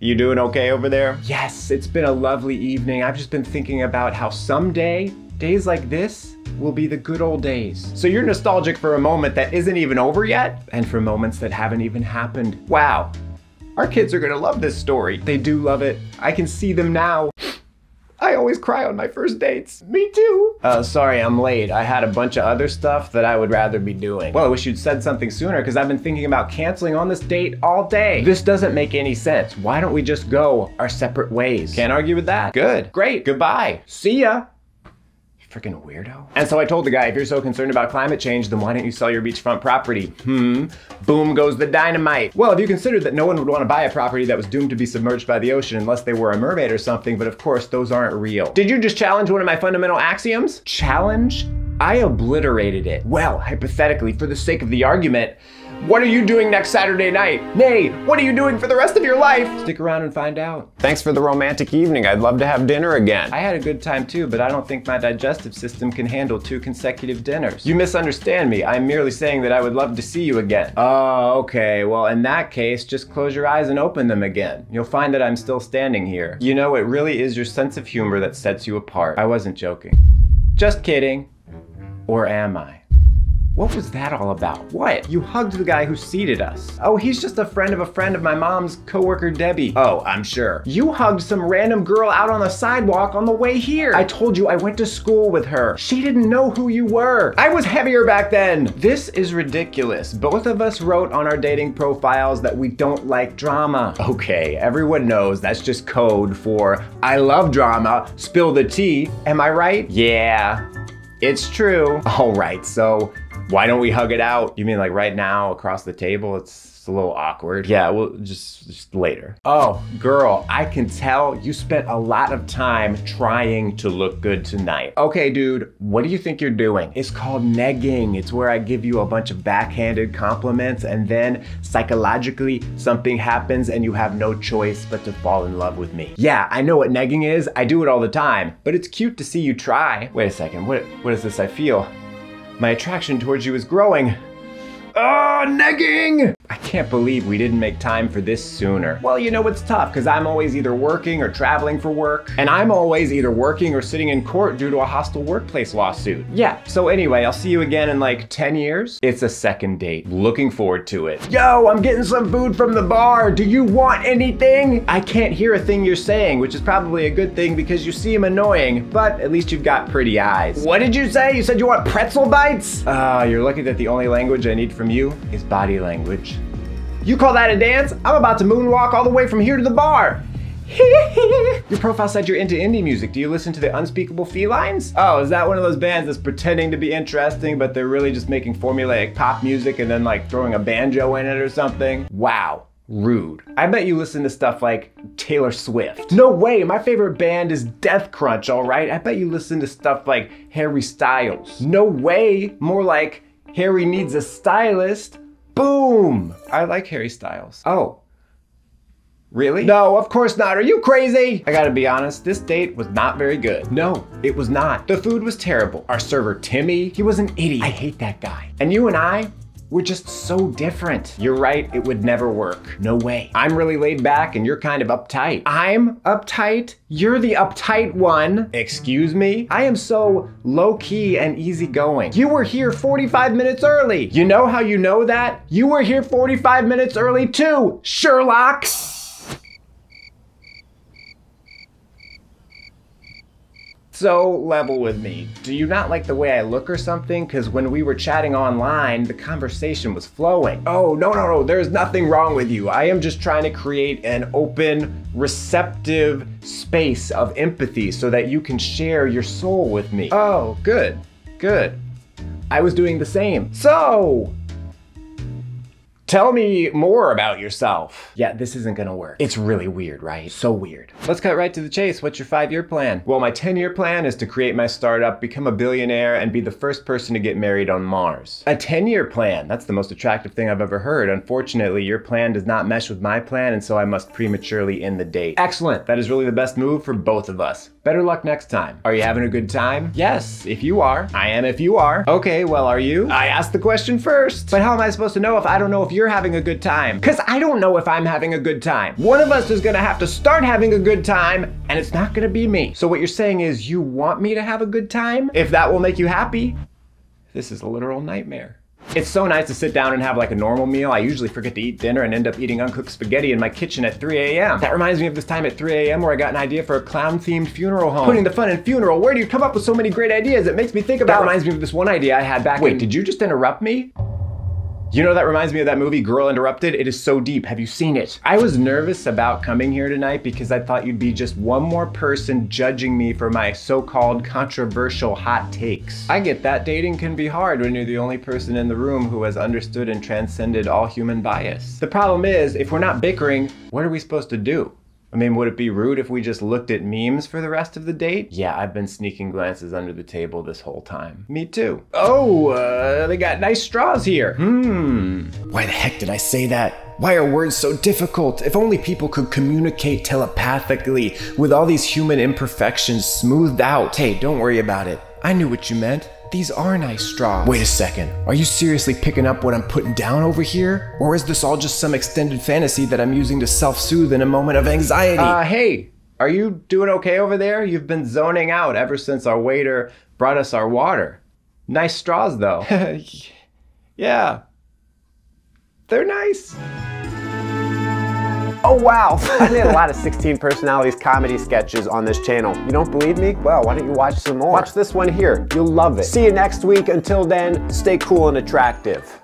You doing okay over there? Yes, it's been a lovely evening. I've just been thinking about how someday, days like this will be the good old days. So you're nostalgic for a moment that isn't even over yet, and for moments that haven't even happened. Wow, our kids are gonna love this story. They do love it. I can see them now. I always cry on my first dates. Me too. Sorry, I'm late. I had a bunch of other stuff that I would rather be doing. Well, I wish you'd said something sooner because I've been thinking about canceling on this date all day. This doesn't make any sense. Why don't we just go our separate ways? Can't argue with that. Good. Great. Goodbye. See ya. Freaking weirdo. And so I told the guy, if you're so concerned about climate change, then why don't you sell your beachfront property? Boom goes the dynamite. Well, if you considered that no one would want to buy a property that was doomed to be submerged by the ocean unless they were a mermaid or something, but of course those aren't real. Did you just challenge one of my fundamental axioms? Challenge? I obliterated it. Well, hypothetically, for the sake of the argument, what are you doing next Saturday night? Nay, what are you doing for the rest of your life? Stick around and find out. Thanks for the romantic evening. I'd love to have dinner again. I had a good time too, but I don't think my digestive system can handle 2 consecutive dinners. You misunderstand me. I'm merely saying that I would love to see you again. Oh, okay. Well, in that case, just close your eyes and open them again. You'll find that I'm still standing here. You know, it really is your sense of humor that sets you apart. I wasn't joking. Just kidding. Or am I? What was that all about? What? You hugged the guy who seated us. Oh, he's just a friend of my mom's coworker, Debbie. Oh, I'm sure. You hugged some random girl out on the sidewalk on the way here. I told you I went to school with her. She didn't know who you were. I was heavier back then. This is ridiculous. Both of us wrote on our dating profiles that we don't like drama. Okay, everyone knows that's just code for I love drama, spill the tea. Am I right? Yeah, it's true. All right, so why don't we hug it out? You mean like right now across the table? It's a little awkward. Yeah, well, just later. Oh, girl, I can tell you spent a lot of time trying to look good tonight. Okay, dude, what do you think you're doing? It's called negging. It's where I give you a bunch of backhanded compliments and then psychologically something happens and you have no choice but to fall in love with me. Yeah, I know what negging is. I do it all the time, but it's cute to see you try. Wait a second, what is this I feel? My attraction towards you is growing. Oh, negging! I can't believe we didn't make time for this sooner. Well, you know, it's tough because I'm always either working or traveling for work. And I'm always either working or sitting in court due to a hostile workplace lawsuit. Yeah, so anyway, I'll see you again in like 10 years. It's a second date. Looking forward to it. Yo, I'm getting some food from the bar. Do you want anything? I can't hear a thing you're saying, which is probably a good thing because you seem annoying, but at least you've got pretty eyes. What did you say? You said you want pretzel bites? You're lucky that the only language I need from you is body language. You call that a dance? I'm about to moonwalk all the way from here to the bar. Your profile said you're into indie music. Do you listen to the Unspeakable Felines? Oh, is that one of those bands that's pretending to be interesting, but they're really just making formulaic pop music and then like throwing a banjo in it or something? Wow. Rude. I bet you listen to stuff like Taylor Swift. No way, my favorite band is Death Crunch, all right? I bet you listen to stuff like Harry Styles. No way, more like Harry needs a stylist. Boom! I like Harry Styles. Oh, really? No, of course not. Are you crazy? I gotta be honest, this date was not very good. No, it was not. The food was terrible. Our server, Timmy, he was an idiot. I hate that guy. And you and I, we're just so different. You're right, it would never work. No way. I'm really laid back and you're kind of uptight. I'm uptight? You're the uptight one. Excuse me? I am so low-key and easygoing. You were here 45 minutes early. You know how you know that? You were here 45 minutes early too, Sherlock. So level with me. Do you not like the way I look or something? Because when we were chatting online, the conversation was flowing. Oh, no, there's nothing wrong with you. I am just trying to create an open, receptive space of empathy so that you can share your soul with me. Oh, good, good. I was doing the same. So, tell me more about yourself. Yeah, this isn't gonna work. It's really weird, right? So weird. Let's cut right to the chase. What's your 5-year plan? Well, my 10-year plan is to create my startup, become a billionaire, and be the first person to get married on Mars. A 10-year plan? That's the most attractive thing I've ever heard. Unfortunately, your plan does not mesh with my plan, and so I must prematurely end the date. Excellent. That is really the best move for both of us. Better luck next time. Are you having a good time? Yes, if you are. I am if you are. Okay, well, are you? I asked the question first. But how am I supposed to know if I don't know if you're having a good time? Because I don't know if I'm having a good time. One of us is going to have to start having a good time, and it's not going to be me. So what you're saying is you want me to have a good time? If that will make you happy, this is a literal nightmare. It's so nice to sit down and have like a normal meal. I usually forget to eat dinner and end up eating uncooked spaghetti in my kitchen at 3 a.m. That reminds me of this time at 3 a.m. where I got an idea for a clown-themed funeral home. Putting the fun in funeral. Where do you come up with so many great ideas? It makes me think about... That reminds me of this one idea I had back... Wait, did you just interrupt me? You know, that reminds me of that movie, Girl Interrupted. It is so deep. Have you seen it? I was nervous about coming here tonight because I thought you'd be just one more person judging me for my so-called controversial hot takes. I get that dating can be hard when you're the only person in the room who has understood and transcended all human bias. The problem is, if we're not bickering, what are we supposed to do? I mean, would it be rude if we just looked at memes for the rest of the date? Yeah, I've been sneaking glances under the table this whole time. Me too. Oh, they got nice straws here. Why the heck did I say that? Why are words so difficult? If only people could communicate telepathically with all these human imperfections smoothed out. Hey, don't worry about it. I knew what you meant. These are nice straws. Wait a second. Are you seriously picking up what I'm putting down over here? Or is this all just some extended fantasy that I'm using to self-soothe in a moment of anxiety? Hey, are you doing okay over there? You've been zoning out ever since our waiter brought us our water. Nice straws, though. Yeah. They're nice. Oh wow, I made a lot of 16 personalities comedy sketches on this channel. You don't believe me? Well, why don't you watch some more? Watch this one here, you'll love it. See you next week. Until then, stay cool and attractive.